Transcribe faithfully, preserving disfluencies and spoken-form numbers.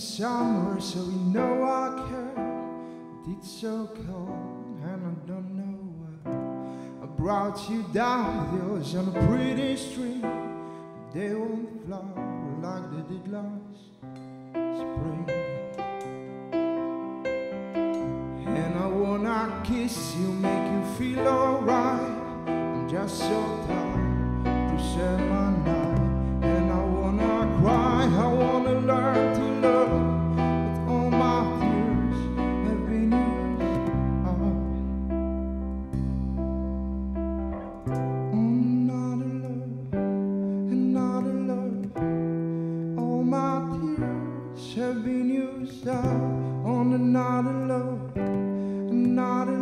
somewhere, so you know I care. It's so cold and I don't know why. I brought you daffodils on a pretty string. They won't flower like they did last spring. And I wanna kiss you, make you feel alright. I'm just so tired to share my night. And I wanna cry, I wanna learn to love, but all my tears have been used up. Another love, another love, all my tears have been used up on another love, another love.